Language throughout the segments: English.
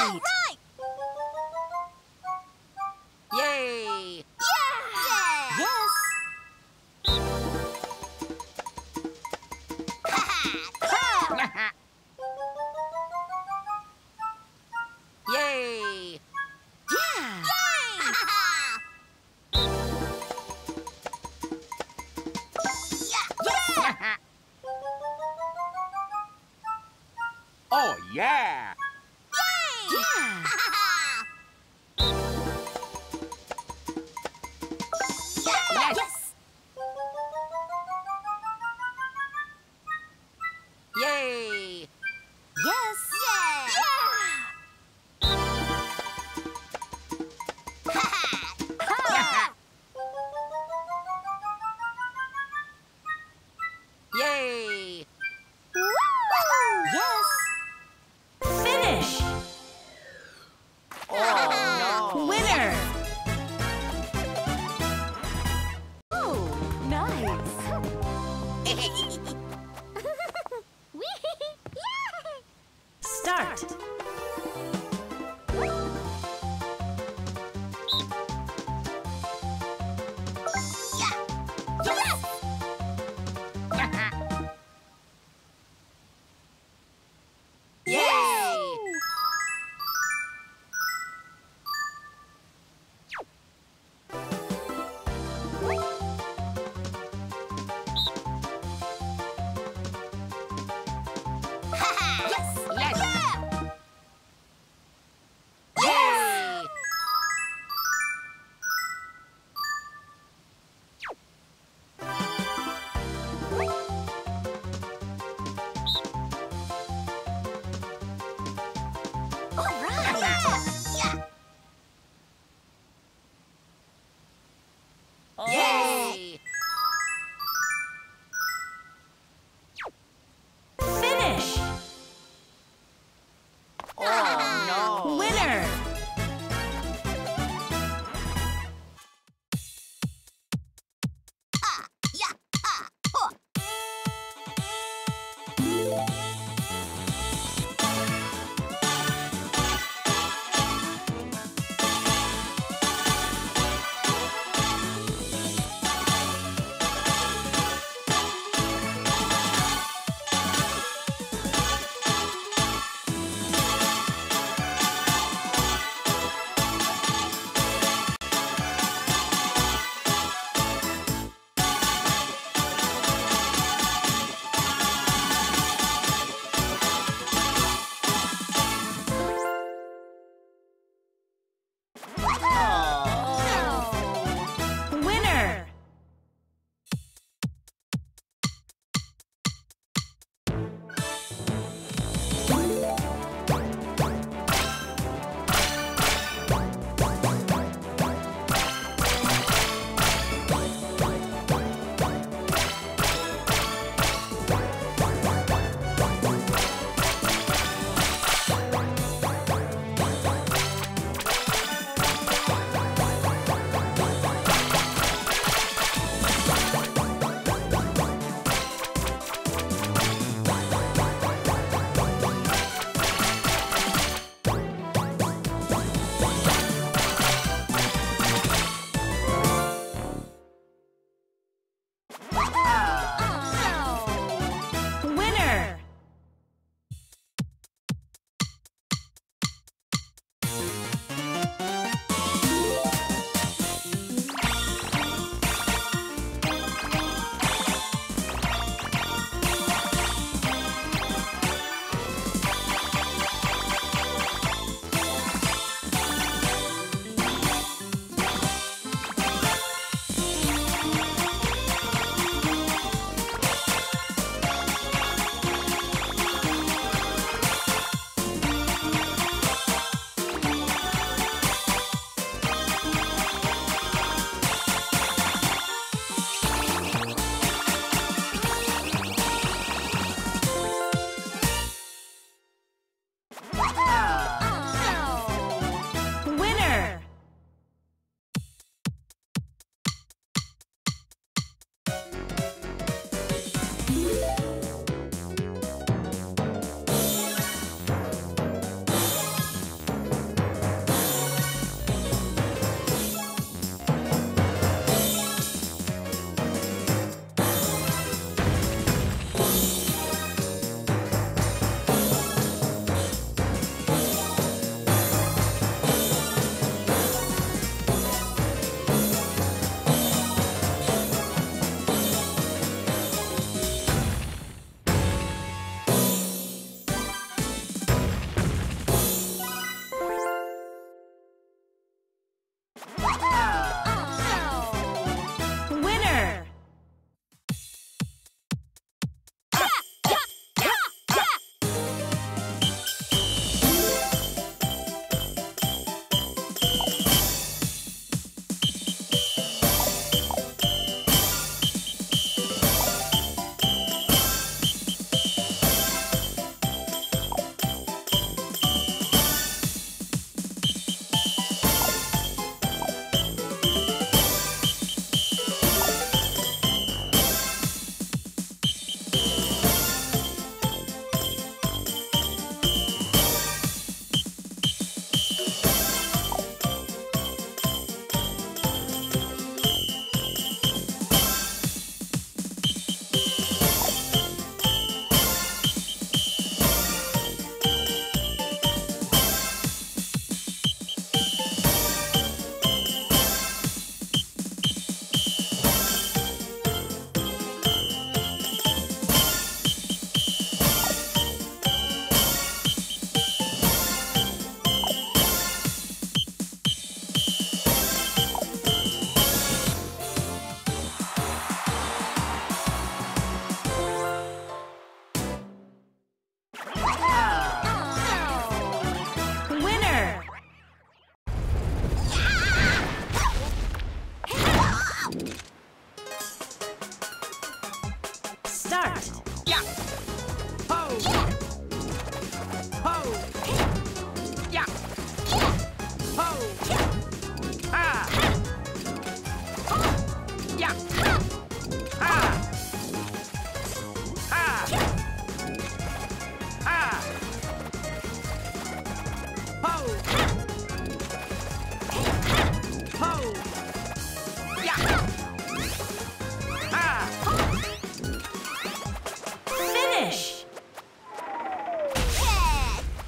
All right! Yay! Yeah! Yes! Ha Yay! Yeah! Yay! Yeah! Oh yeah! Yay! Yeah! Yes! Yes! Yeah!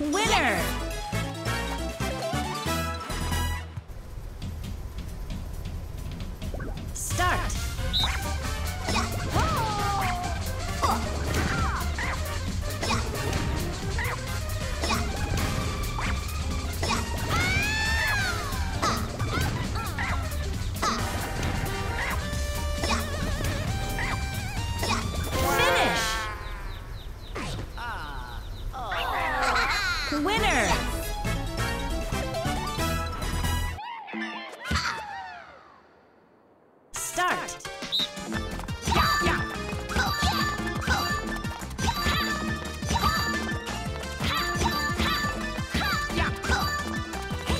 Winner! Start! Winner! Start! Winner! Start! Winner!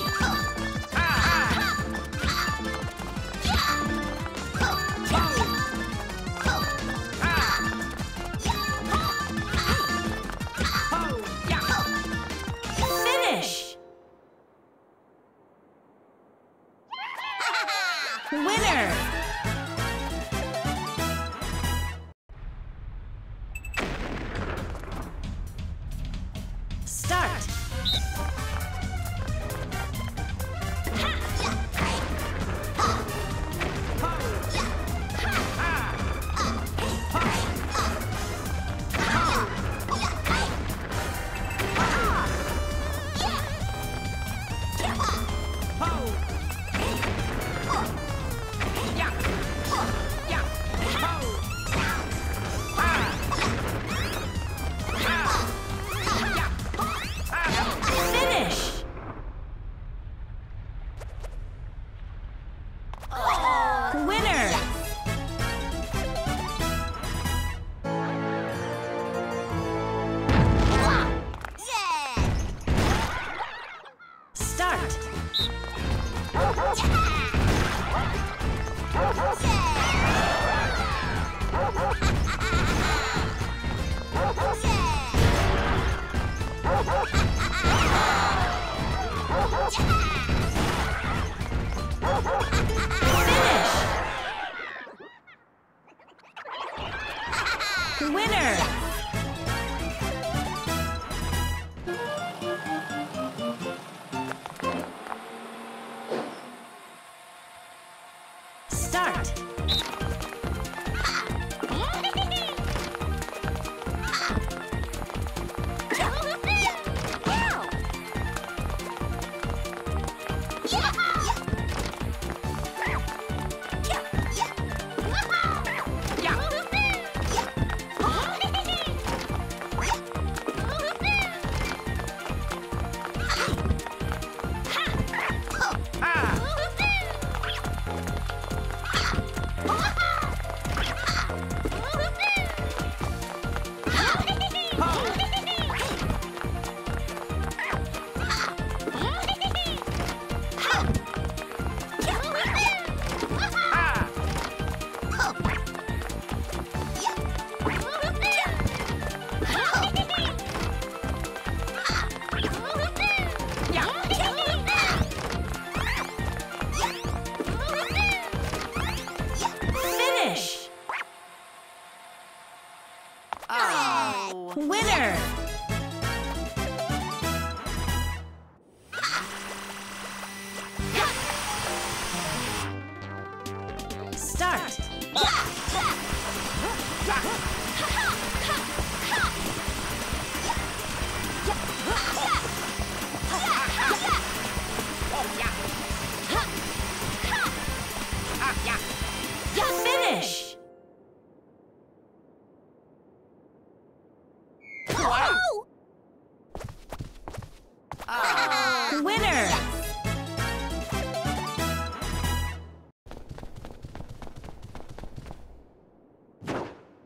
Start! Winner!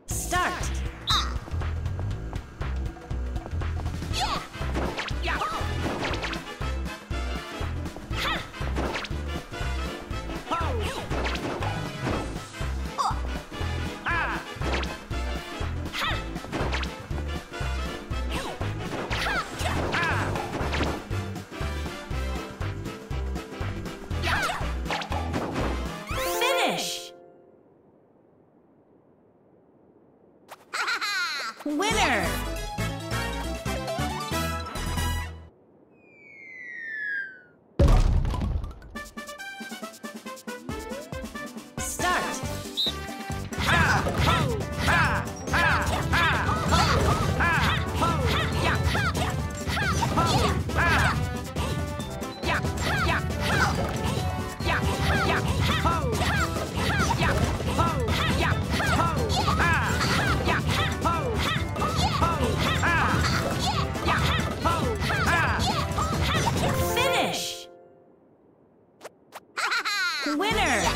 Start! Finish! Winner! Start! Winner! the winner! Yes. Oh.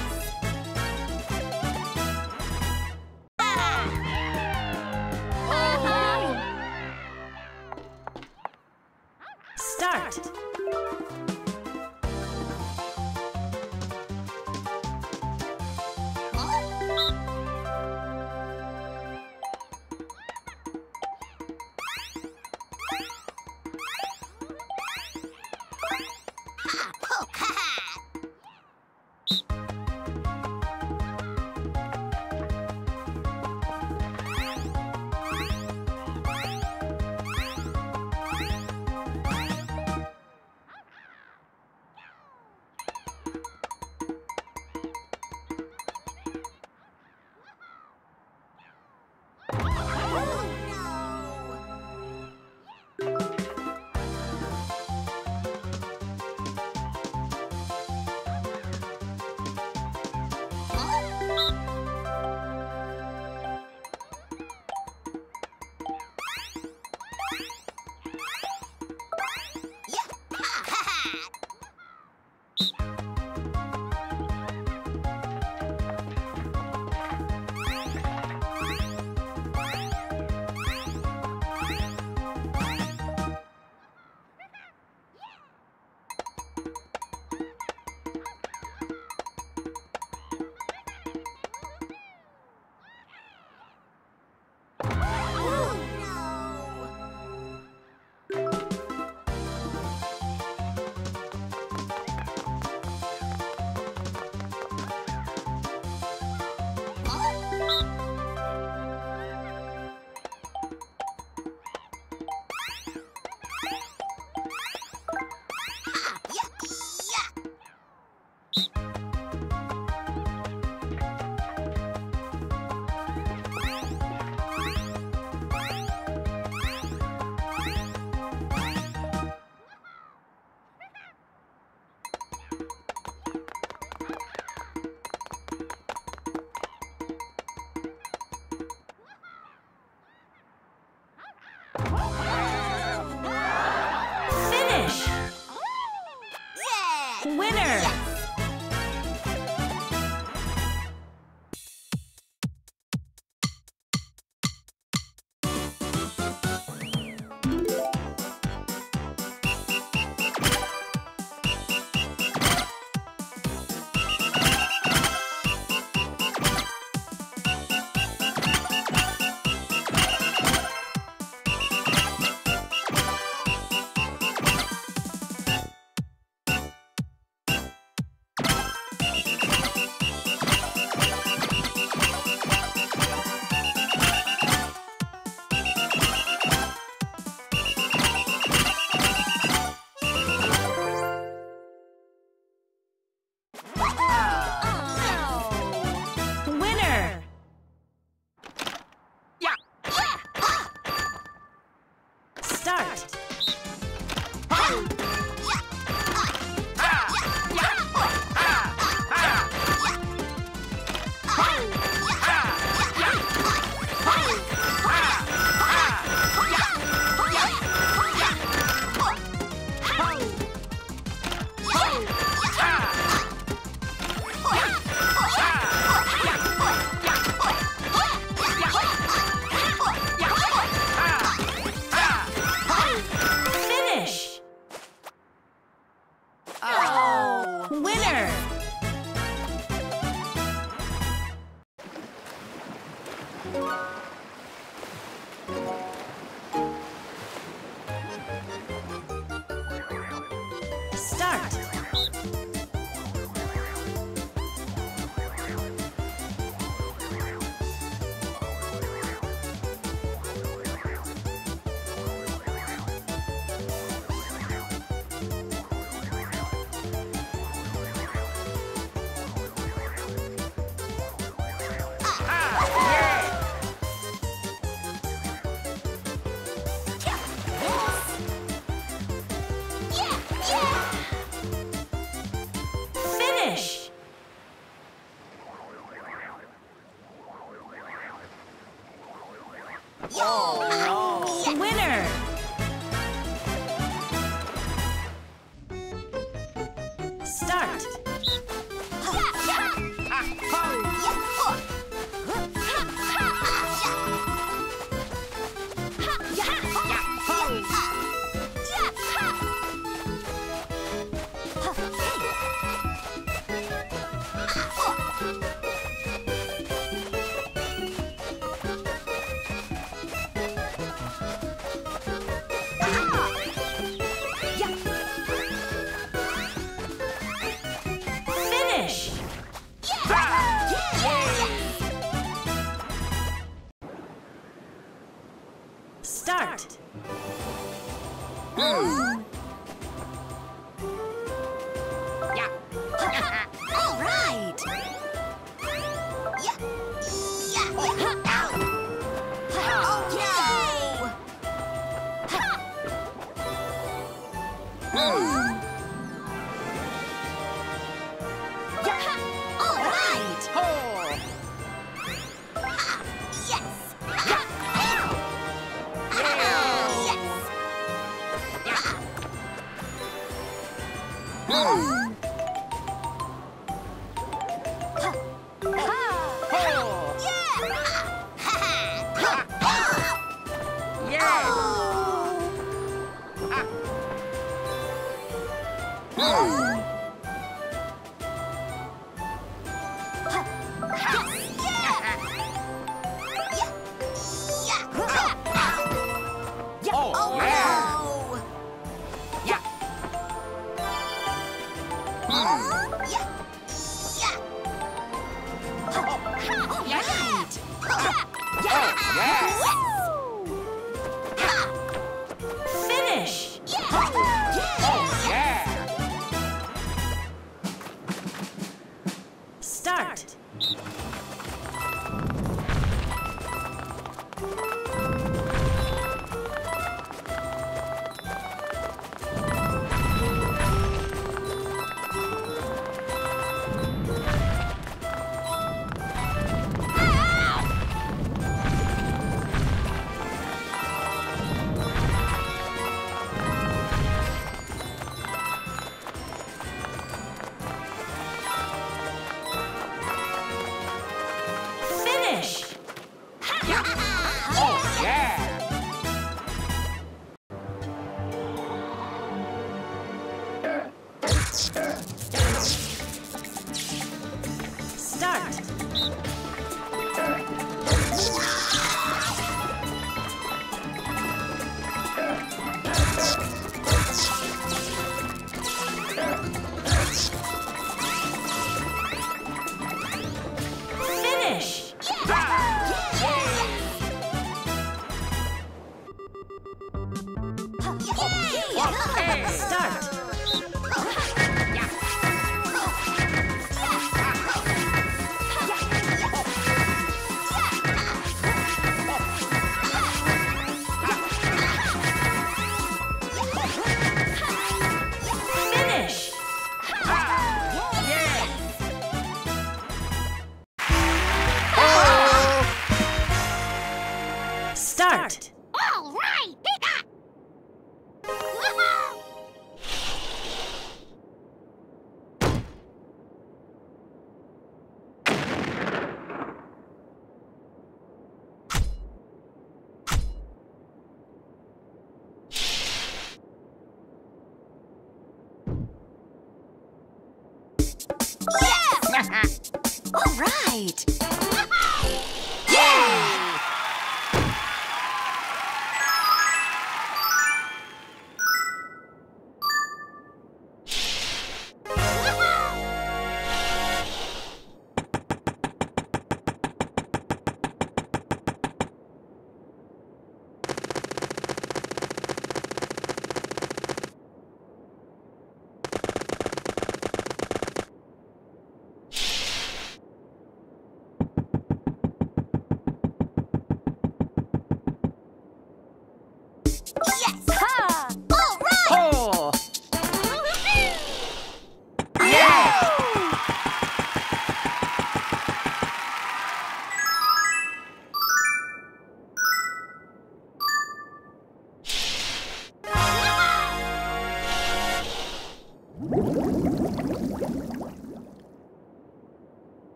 Start! Start!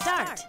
Start.